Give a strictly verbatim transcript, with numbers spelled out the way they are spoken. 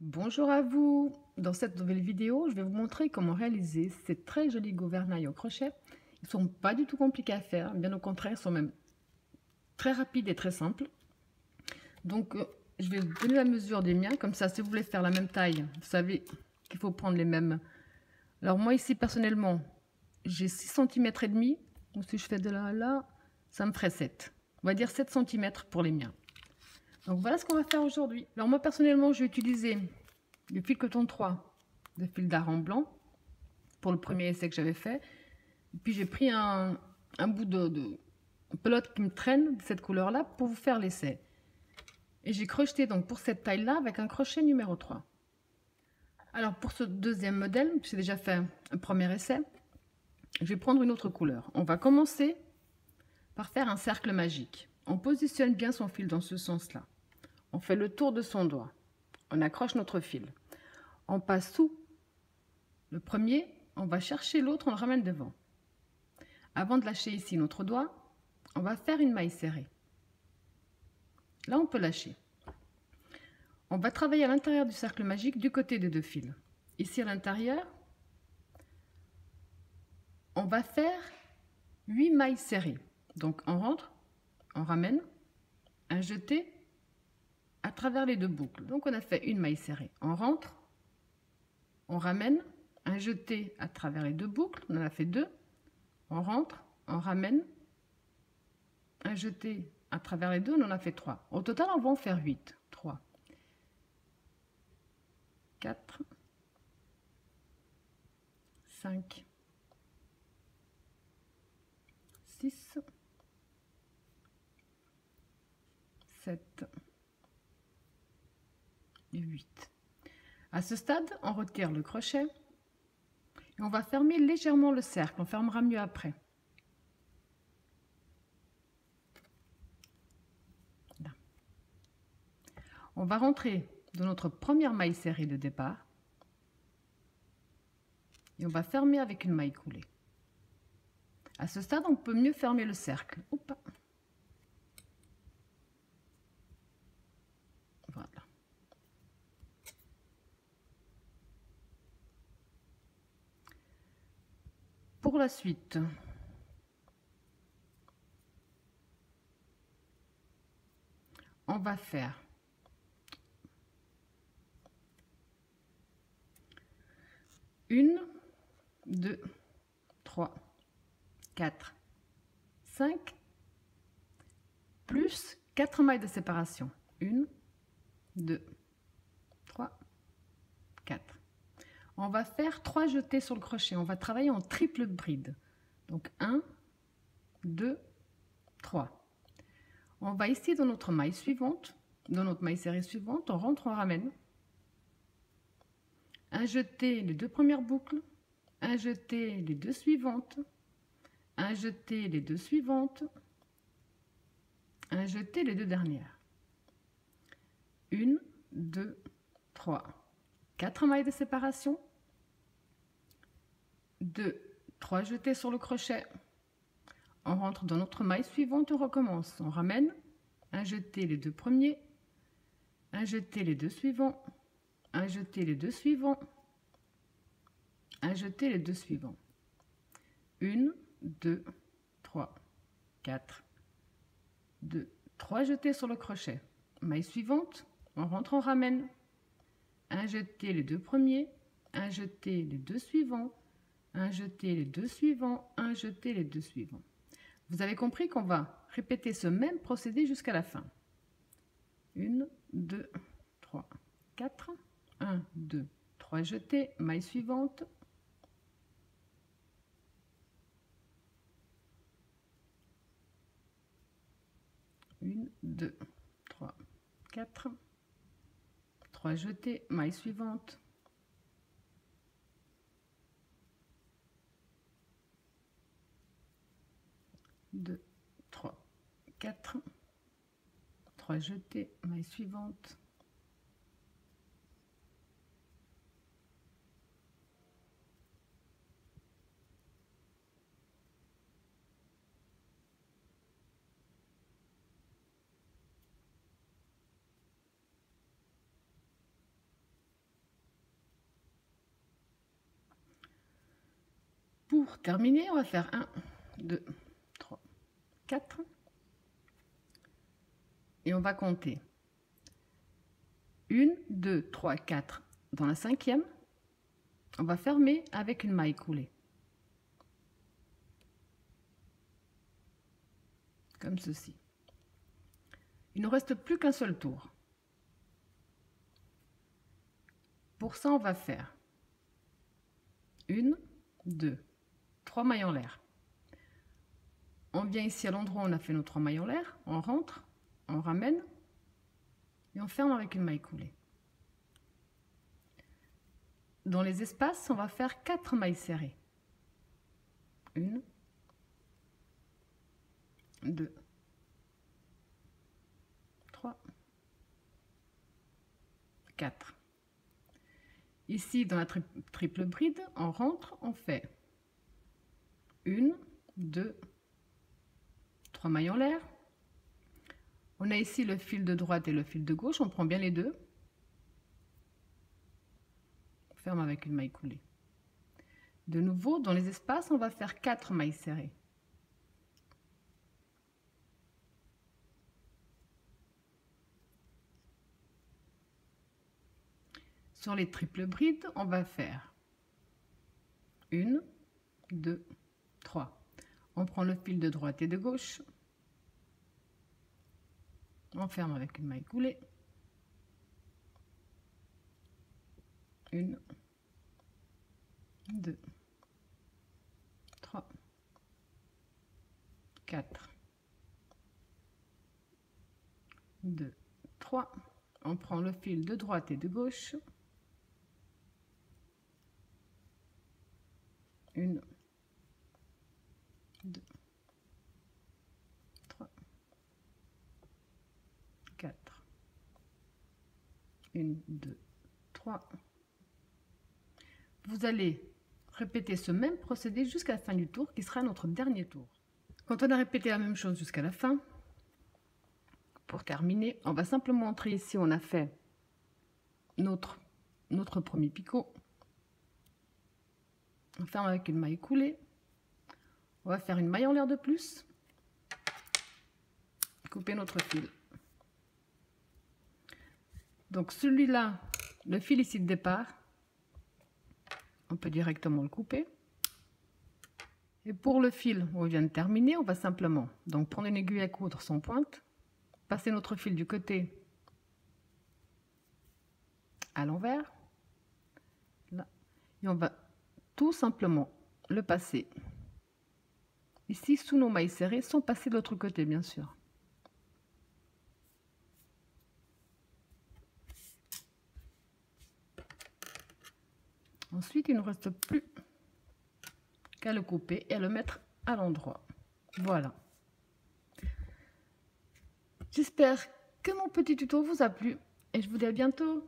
Bonjour à vous! Dans cette nouvelle vidéo, je vais vous montrer comment réaliser ces très jolis gouvernails au crochet. Ils ne sont pas du tout compliqués à faire, bien au contraire, ils sont même très rapides et très simples. Donc, je vais vous donner la mesure des miens, comme ça, si vous voulez faire la même taille, vous savez qu'il faut prendre les mêmes. Alors moi ici, personnellement, j'ai six centimètres et demi, donc si je fais de là à là, ça me ferait sept. On va dire sept centimètres pour les miens. Donc voilà ce qu'on va faire aujourd'hui. Alors moi personnellement, je vais utiliser du fil coton trois, de fil d'aran blanc, pour le premier essai que j'avais fait. Et puis j'ai pris un, un bout de, de pelote qui me traîne de cette couleur-là pour vous faire l'essai. Et j'ai crocheté donc pour cette taille-là avec un crochet numéro trois. Alors pour ce deuxième modèle, j'ai déjà fait un premier essai, je vais prendre une autre couleur. On va commencer par faire un cercle magique. On positionne bien son fil dans ce sens-là. On fait le tour de son doigt. On accroche notre fil. On passe sous le premier, on va chercher l'autre, on le ramène devant. Avant de lâcher ici notre doigt, on va faire une maille serrée. Là, on peut lâcher. On va travailler à l'intérieur du cercle magique du côté des deux fils. Ici à l'intérieur, on va faire huit mailles serrées. Donc on rentre, on ramène, un jeté à travers les deux boucles. Donc on a fait une maille serrée. On rentre, on ramène, un jeté à travers les deux boucles. On en a fait deux. On rentre, on ramène, un jeté à travers les deux. On en a fait trois. Au total, on va en faire huit. trois, quatre, cinq, six, sept et huit. À ce stade, on retire le crochet et on va fermer légèrement le cercle. On fermera mieux après. Là. On va rentrer dans notre première maille serrée de départ et on va fermer avec une maille coulée. À ce stade, on peut mieux fermer le cercle. Oups. Pour la suite, on va faire une, deux, trois, quatre, cinq, plus quatre mailles de séparation. Une, deux, trois, quatre. On va faire trois jetés sur le crochet. On va travailler en triple bride. Donc un, deux, trois. On va ici dans notre maille suivante, dans notre maille serrée suivante, on rentre, on ramène. Un jeté les deux premières boucles, un jeté les deux suivantes, un jeté les deux suivantes, un jeté les deux dernières. un, deux, trois. quatre mailles de séparation. deux, trois jetés sur le crochet, on rentre dans notre maille suivante, on recommence, on ramène, un jeté les deux premiers, un jeté les deux suivants, un jeté les deux suivants, un jeté les deux suivants, un, deux, trois, quatre, deux, trois jetés sur le crochet, maille suivante, on rentre, on ramène, un jeté les deux premiers, un jeté les deux suivants, un jeté les deux suivants, un jeté les deux suivants. Vous avez compris qu'on va répéter ce même procédé jusqu'à la fin. un, deux, trois, quatre. un, deux, trois jetés, maille suivante. un, deux, trois, quatre. trois jetés, maille suivante. deux, trois, quatre. trois jetés, maille suivante. Pour terminer, on va faire un, deux, trois, quatre et on va compter un, deux, trois, quatre dans la cinquième. On va fermer avec une maille coulée. Comme ceci. Il ne reste plus qu'un seul tour. Pour ça, on va faire une, deux, trois mailles en l'air. On vient ici à l'endroit où on a fait nos trois mailles en l'air, on rentre, on ramène et on ferme avec une maille coulée. Dans les espaces, on va faire quatre mailles serrées. une, deux, trois, quatre. Ici, dans la tri triple bride, on rentre, on fait une, deux, trois mailles en l'air. On a ici le fil de droite et le fil de gauche, on prend bien les deux. On ferme avec une maille coulée. De nouveau, dans les espaces, on va faire quatre mailles serrées. Sur les triples brides, on va faire une, deux, trois. On prend le fil de droite et de gauche. On ferme avec une maille coulée. un, deux, trois, quatre, deux, trois. On prend le fil de droite et de gauche. un, deux, trois, quatre, un, deux, trois. Vous allez répéter ce même procédé jusqu'à la fin du tour qui sera notre dernier tour. Quand on a répété la même chose jusqu'à la fin, pour terminer, on va simplement entrer ici, on a fait notre, notre premier picot. On ferme avec une maille coulée, on va faire une maille en l'air de plus, couper notre fil. Donc celui-là, le fil ici de départ, on peut directement le couper. Et pour le fil où on vient de terminer, on va simplement donc prendre une aiguille à coudre sans pointe, passer notre fil du côté à l'envers, et on va tout simplement le passer ici sous nos mailles serrées sans passer de l'autre côté bien sûr. Ensuite il ne nous reste plus qu'à le couper et à le mettre à l'endroit. Voilà. J'espère que mon petit tuto vous a plu et je vous dis à bientôt.